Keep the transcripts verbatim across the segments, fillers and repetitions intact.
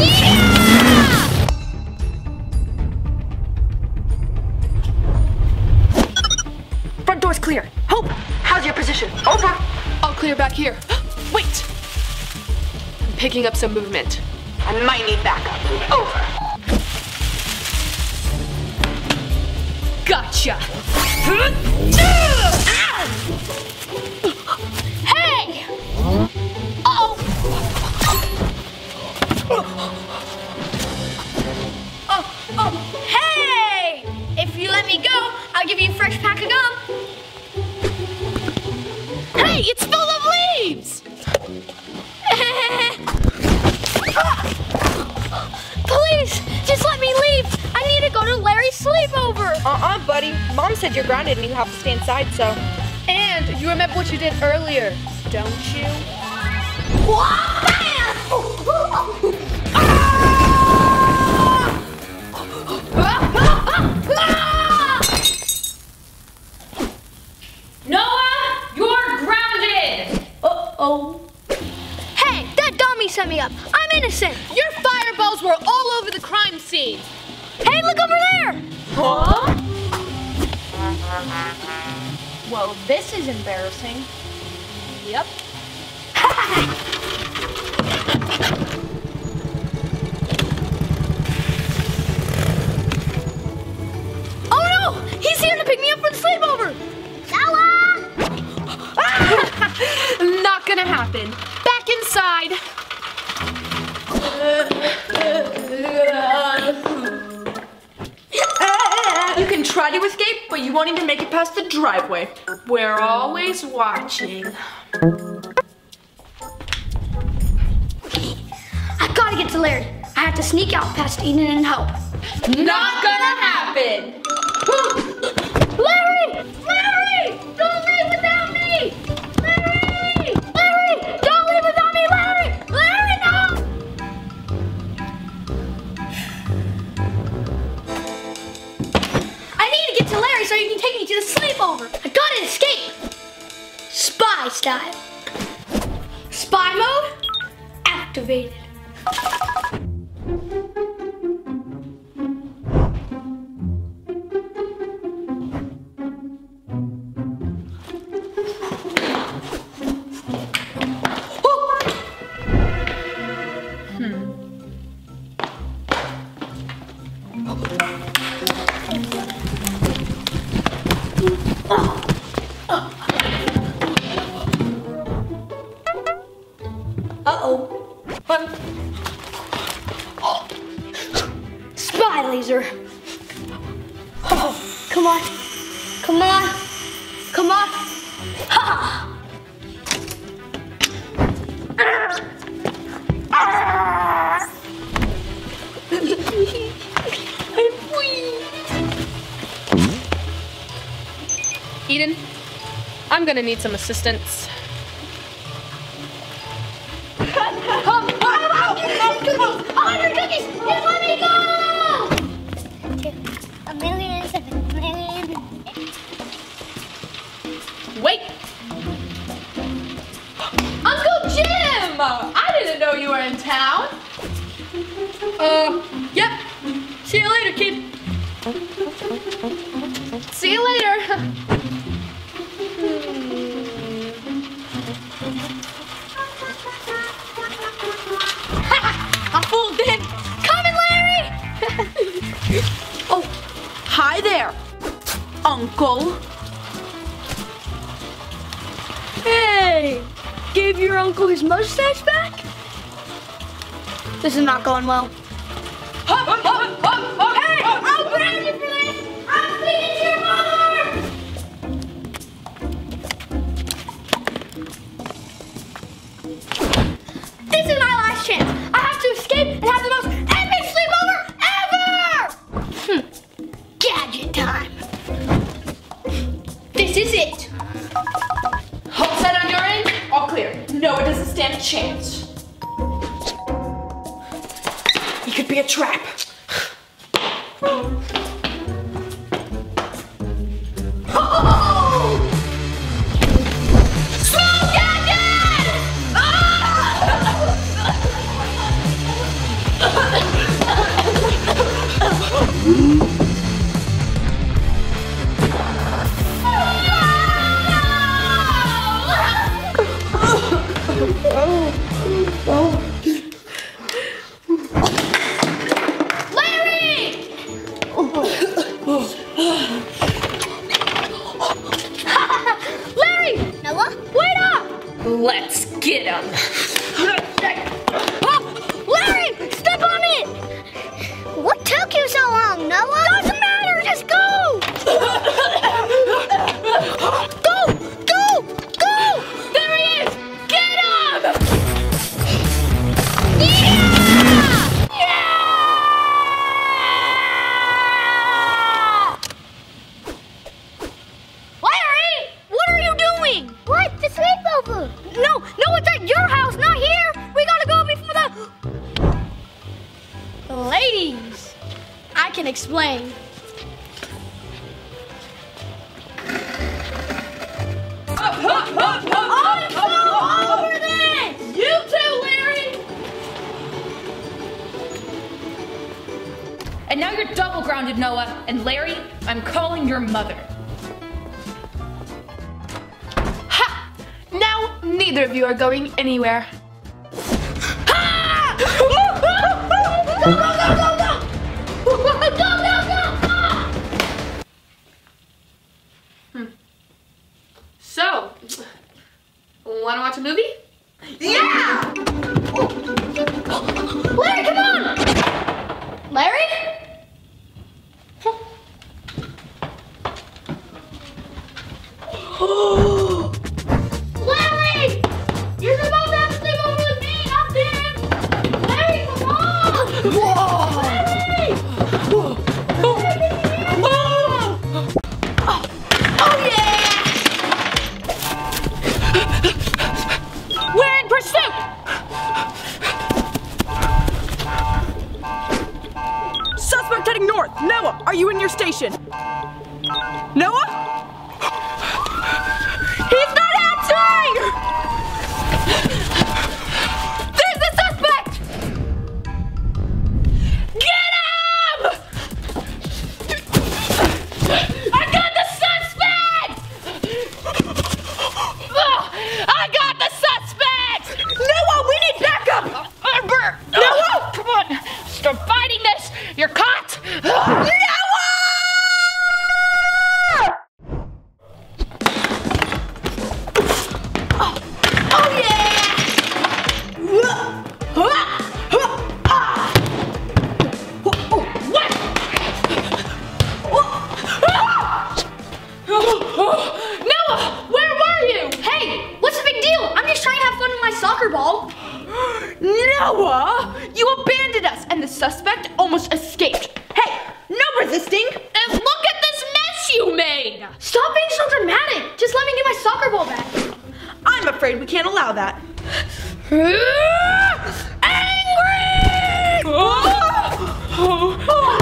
Yeah! Front door's clear. Hope, how's your position? Over. All clear back here. Wait. I'm picking up some movement. I might need backup. Over. Gotcha. Hey! Oh! Oh, oh, hey! If you let me go, I'll give you a fresh pack of gum. Hey, it's full of leaves! Please, just let me leave. I need to go to Larry's sleepover. Uh-uh, buddy. Mom said you're grounded and you have to stay inside, so. And you remember what you did earlier, don't you? Noah, you're grounded! Uh-oh. Hey, that dummy set me up. I'm innocent. Your fireballs were all over the crime scene. Hey, look over there! Huh? Well, this is embarrassing. Yep. Oh no! He's here to pick me up for the sleepover! Noah! Ah! Not gonna happen. Back inside. You can try to escape, but you won't even make it past the driveway. We're always watching. I gotta get to Larry. I have to sneak out past Eden and Hope. Not gonna happen! Larry! Larry! Don't leave without me! Larry! Larry! Don't leave without me, Larry! Larry, no! I need to get to Larry so you can take me to the sleepover. I gotta escape! Spy style. Spy mode activated. Eden, I'm gonna need some assistance. Wait! Uncle Jim! I didn't know you were in town. Uh, yep. See you later, kid. See you later. Oh, hi there, Uncle. Hey, gave your uncle his mustache back? This is not going well. Hop, hop, hop, hop, hop. Hey, I'll grab you for this. I'm speaking to your mother. This is my last chance. I have to escape and have the most epic sleepover. Gadget time. This is it. Hope set on your end? All clear. No, it doesn't stand a chance. You could be a trap. Swoop, Gadget! can explain. And now you're double grounded, Noah. And Larry, I'm calling your mother. Ha! Now neither of you are going anywhere. Ha! Go, go, go, go, go! Go, go, go, go! Ah! Hmm. So, wanna watch a movie? Yeah! Oh. Larry, come on! Larry? Larry! You're supposed to have to sleep over with me, not them! Larry, come on! Whoa. Larry! Whoa. Oh. Oh. Oh yeah! We're in pursuit! Suspect heading north! Noah, are you in your station? Noah? He's not answering! There's the suspect! Get him! I got the suspect! I got the suspect! Noah, we need backup! Noah! Noah! Come on! Stop fighting this! You're caught! No! Noah, you abandoned us and the suspect almost escaped. Hey, no resisting. And look at this mess you made. Stop being so dramatic. Just let me get my soccer ball back. I'm afraid we can't allow that. Angry! Oh. Oh.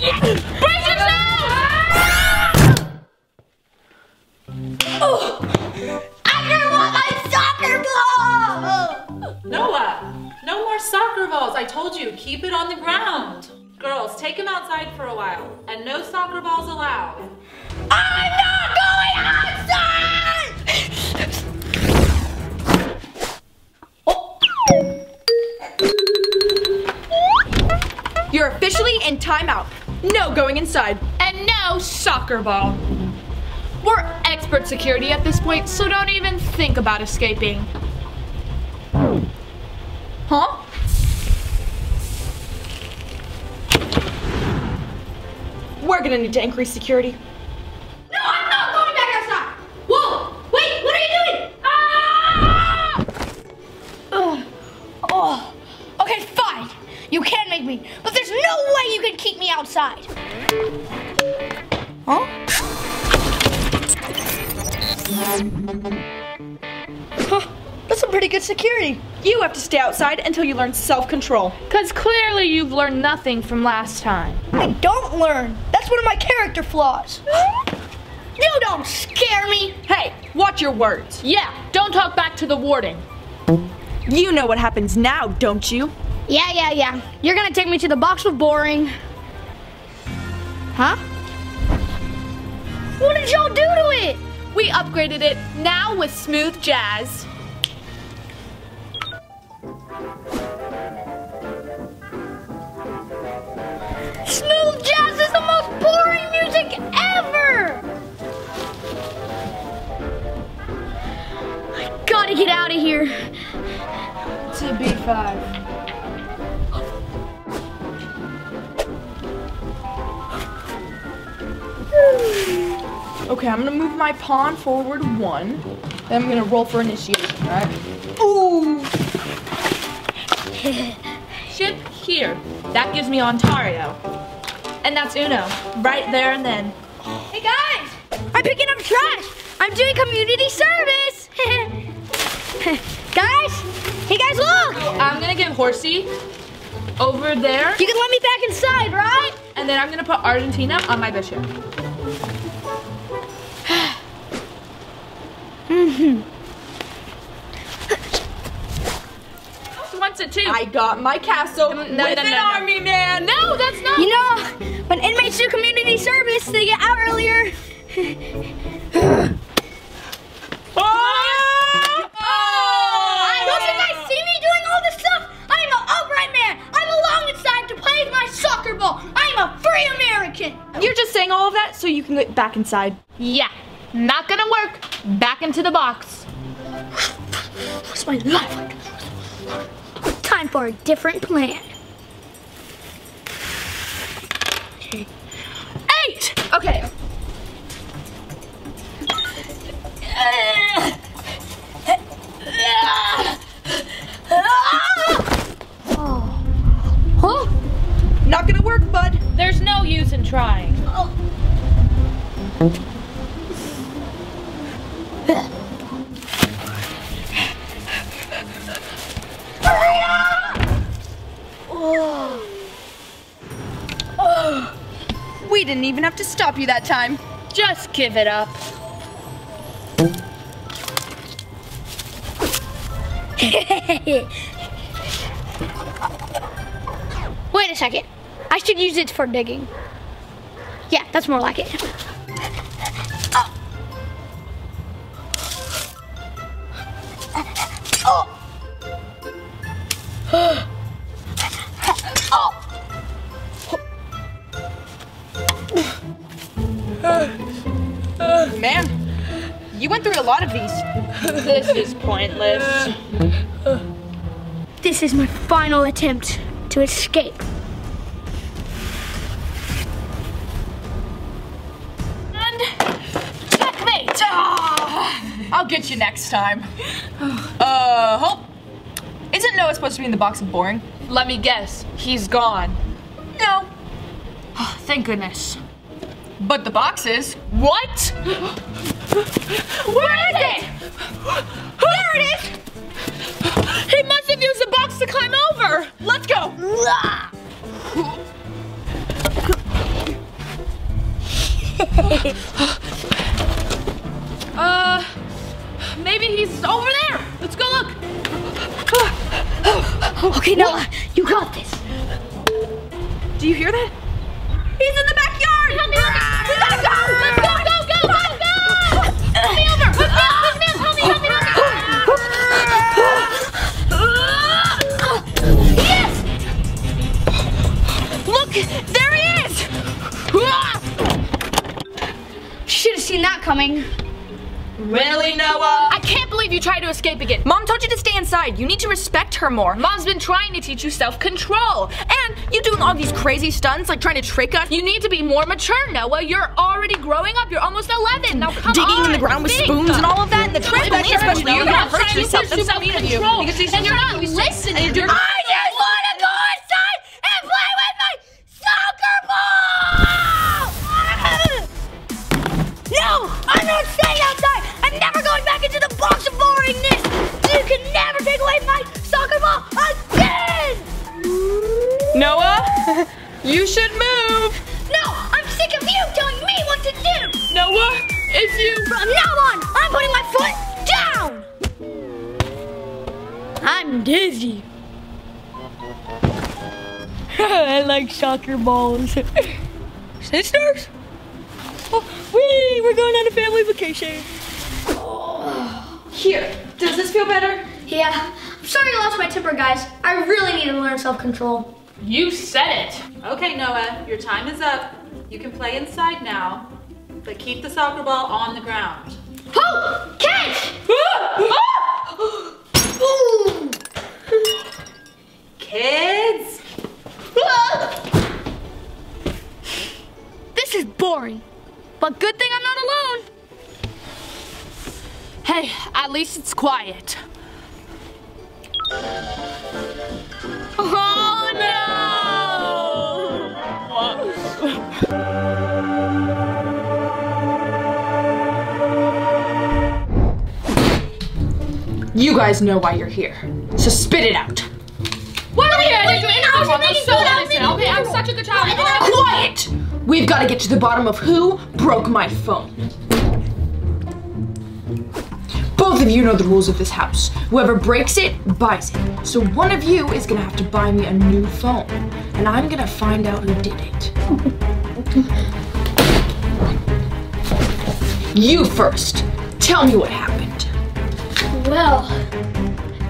Yeah. Soccer balls, I told you, keep it on the ground. Girls, take him outside for a while, and no soccer balls allowed. I'm not going outside! Oh. You're officially in timeout. No going inside. And no soccer ball. We're expert security at this point, so don't even think about escaping. Huh? We're gonna need to increase security. No, I'm not going back outside! Whoa! Wait, what are you doing? Ah! Ugh. Oh. Okay, fine. You can't make me, but there's no way you can keep me outside. Huh? Huh. That's some pretty good security. You have to stay outside until you learn self-control. Because clearly you've learned nothing from last time. I don't learn. That's one of my character flaws. You don't scare me. Hey, watch your words. Yeah, don't talk back to the warden. You know what happens now, don't you? Yeah, yeah, yeah. You're gonna take me to the box of boring. Huh? What did y'all do to it? We upgraded it, now with smooth jazz. Smooth jazz is the most boring music ever! I gotta get out of here. To B five. Okay, I'm gonna move my pawn forward one. Then I'm gonna roll for initiation, alright? Ooh! Ship here. That gives me Ontario. And that's Uno. Right there and then. Hey guys! I'm picking up trash! I'm doing community service! Guys! Hey guys, look! I'm gonna give Horsey over there. You can let me back inside, right? And then I'm gonna put Argentina on my bishop. Mm-hmm. Wants it too. I got my castle no, with no, no, an no. army man. No, that's not. You know, when inmates do community service, they get out earlier. Oh! Oh! Don't you guys see me doing all this stuff? I'm an upright man. I belong inside to play with my soccer ball. I'm a free American. You're just saying all of that so you can get back inside. Yeah. Not gonna work. Back into the box. What's my life like? Time for a different plan. Eight! Okay. Huh? Not gonna work, bud. There's no use in trying. Oh. We didn't even have to stop you that time. Just give it up. Wait a second. I should use it for digging. Yeah, that's more like it. Man, you went through a lot of these. This is pointless. This is my final attempt to escape. And checkmate! Oh, I'll get you next time. Uh, Hope, isn't Noah supposed to be in the box of boring? Let me guess, he's gone. No. Oh, thank goodness. But the box is. What? Where, Where is it? There it is! He must have used the box to climb over! Let's go! uh, maybe he's over there! Let's go look! Okay, Noah, you got this. Do you hear that? He's in the backyard! Help me, help me. Let's go! Let's go, go, go, go, go! Help me over! Push me up, push me up! Help me, help me, help me! Yes! Look! There he is! Should have seen that coming. Really, Noah? I can't believe you tried to escape again. Mom told you to stay inside. You need to respect her more. Mom's been trying to teach you self-control. And you're doing all these crazy stunts, like trying to trick us. You need to be more mature, Noah. You're already growing up. You're almost eleven. Now come Digging on. Digging in the ground with Think. spoons and all of that. And the trampoline, no, especially. No, you're going to hurt yourself. That's so mean of you. Because she's and you're not listening. I just want to go inside and play with my soccer ball! No! I'm not staying outside! Never going back into the box of boringness! You can never take away my soccer ball again! Noah, you should move! No, I'm sick of you telling me what to do! Noah, if you... From now on, I'm putting my foot down! I'm dizzy. I like soccer balls. Sisters? Oh, wee, we're going on a family vacation. Here, does this feel better? Yeah. I'm sorry I lost my temper, guys. I really need to learn self-control. You said it. Okay, Noah, your time is up. You can play inside now, but keep the soccer ball on the ground. Hope! Catch! Kids! This is boring, but good thing I'm not alone. Hey, at least it's quiet. Oh no! You guys know why you're here, so spit it out. What are we here? They're doing innocent ones. They're so innocent. Okay, I'm such a good child. Quiet! We've got to get to the bottom of who broke my phone. Both of you know the rules of this house. Whoever breaks it, buys it. So one of you is gonna have to buy me a new phone. And I'm gonna find out who did it. You first. Tell me what happened. Well,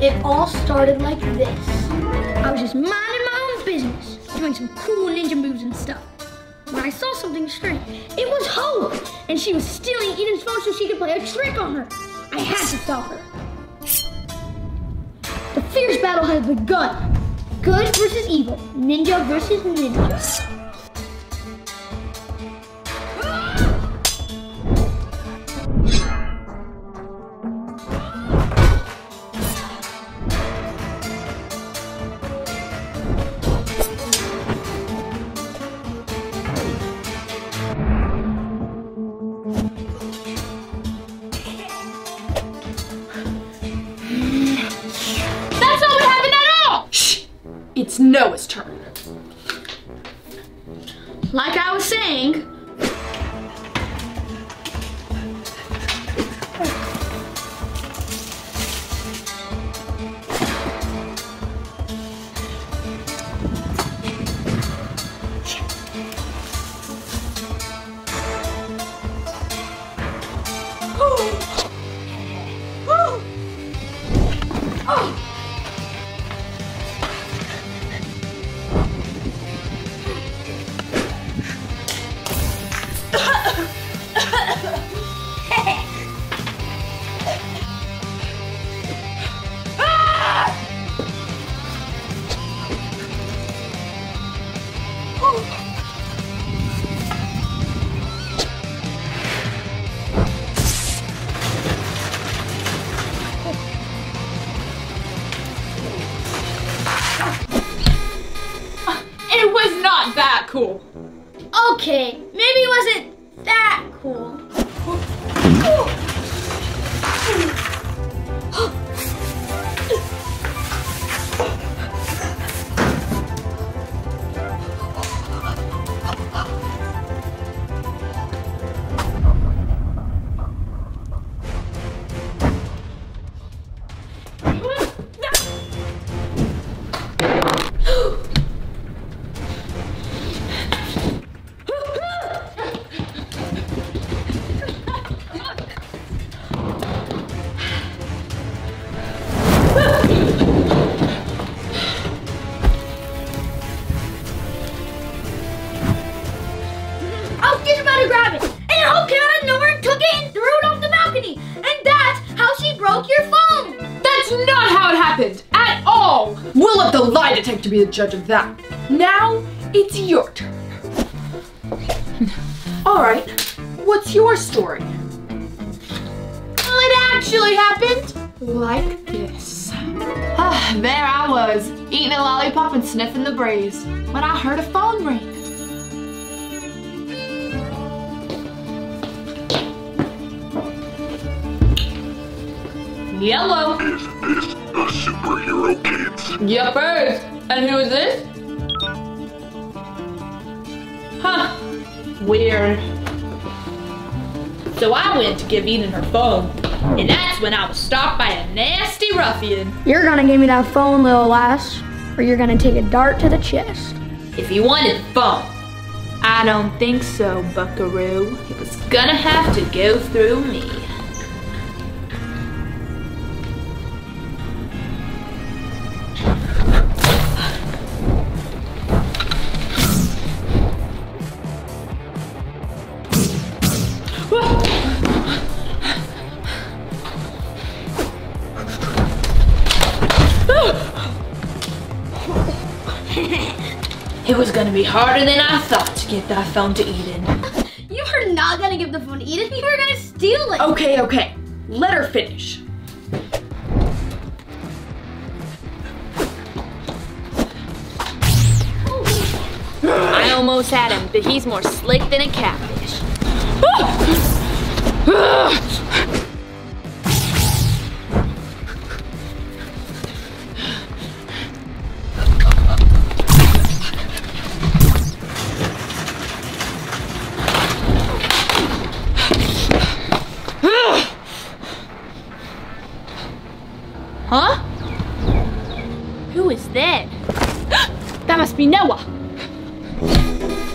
it all started like this. I was just minding my own business, doing some cool ninja moves and stuff. When I saw something strange, it was Hope! And she was stealing Eden's phone so she could play a trick on her. I had to stop her. The fierce battle had begun. Good versus evil, ninja versus ninja. It's Noah's turn. Like I was saying, cool. Okay, maybe it wasn't that cool. We'll let the lie detector be the judge of that. Now, it's your turn. All right, what's your story? Well, it actually happened like this. Ah, there I was, eating a lollipop and sniffing the breeze, when I heard a phone ring. Yellow. Is this a superhero, kids? Yep, first. And who is this? Huh. Weird. So I went to give Eden her phone, and that's when I was stopped by a nasty ruffian. You're gonna give me that phone, little lass, or you're gonna take a dart to the chest. If you wanted phone. I don't think so, buckaroo. It was gonna have to go through me. It was gonna be harder than I thought to get that phone to Eden. You were not gonna give the phone to Eden, you were gonna steal it. Okay, okay, let her finish. I almost had him, but he's more slick than a catfish. Who is that? That must be Noah.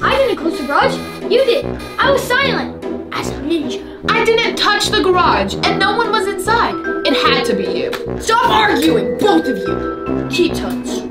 I didn't close the garage. You did. I was silent. As a ninja. I didn't touch the garage, and no one was inside. It had to be you. Stop arguing, both of you. Keep telling the story.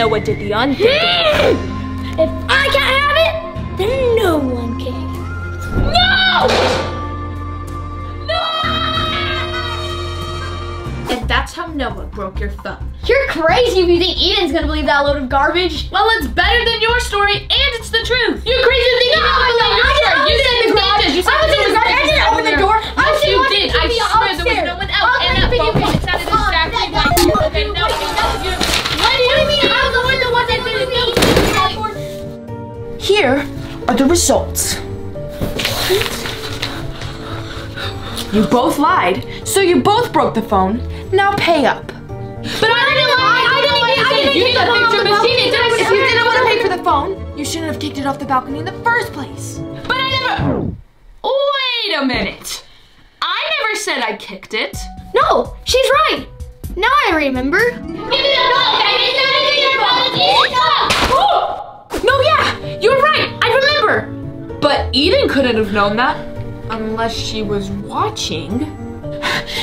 Noah did the unthinkable. If I can't have it, then no one can. No! No! And that's how Noah broke your phone. You're crazy if you think Eden's gonna believe that load of garbage. Well, it's better than your story, and it's the truth. You're crazy if you think Eden's gonna believe your story. You said the garage. You said I was in the garage. I didn't open the door. Yes, you did. I swear there was no one else. And that phone call sounded exactly like you. Okay, no, no, no. Here are the results. You both lied, so you both broke the phone. Now pay up. But I didn't lie. I didn't lie. I didn't get the picture machine. If you didn't want to pay for the phone, you shouldn't have kicked it off the balcony in the first place. But I never. Wait a minute. I never said I kicked it. No, she's right. Now I remember. Give me the book. I didn't know anything about it. No, yeah, you're right. I remember. But Eden couldn't have known that unless she was watching.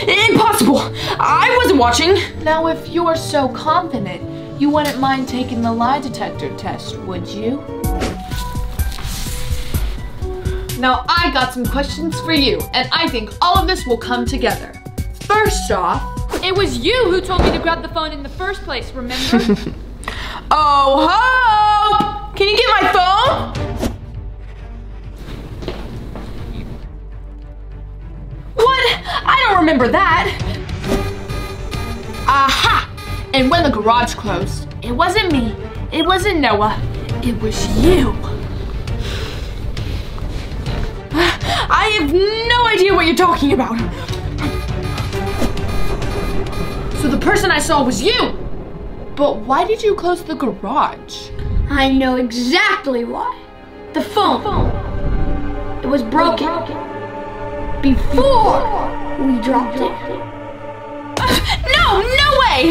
Impossible. I wasn't watching. Now, if you're so confident, you wouldn't mind taking the lie detector test, would you? Now, I got some questions for you, and I think all of this will come together. First off, it was you who told me to grab the phone in the first place, remember? Oh, Hope! Can you get my phone? What? I don't remember that. Aha! And when the garage closed, it wasn't me, it wasn't Noah, it was you. I have no idea what you're talking about. So the person I saw was you! But why did you close the garage? I know exactly why. The phone. The phone. It was broken. Before, Before we dropped, we dropped it. it. Uh, no, no way!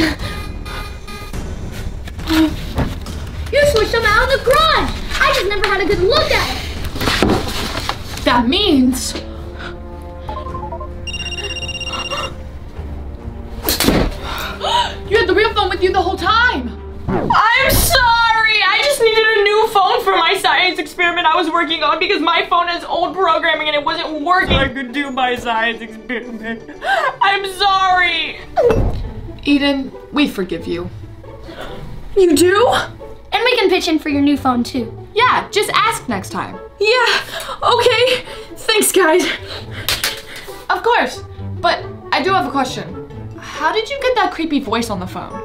You switched them out of the garage! I just never had a good look at it! That means... you had the real phone with you the whole time. I'm sorry. I just needed a new phone for my science experiment I was working on because my phone has old programming and it wasn't working. I could do my science experiment. I'm sorry. Eden, we forgive you. You do? And we can pitch in for your new phone too. Yeah, just ask next time. Yeah, okay. Thanks, guys. Of course, but I do have a question. How did you get that creepy voice on the phone?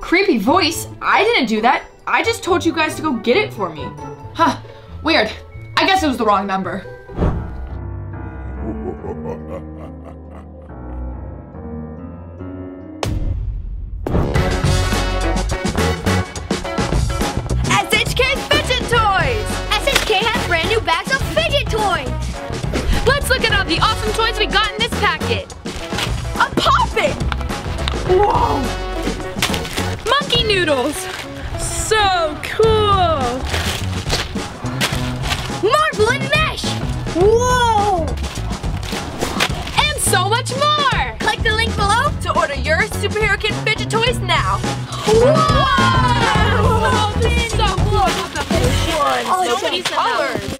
Creepy voice? I didn't do that. I just told you guys to go get it for me. Huh, weird. I guess it was the wrong number. S H K Fidget Toys! S H K has brand new bags of fidget toys! Let's look at all the awesome toys we got in this packet. A poppin'! Whoa! Monkey noodles! So cool! Marble and mesh! Whoa! And so much more! Click the link below to order your Superhero Kid fidget toys now! Whoa! Whoa. So cool! So cool! So many colors!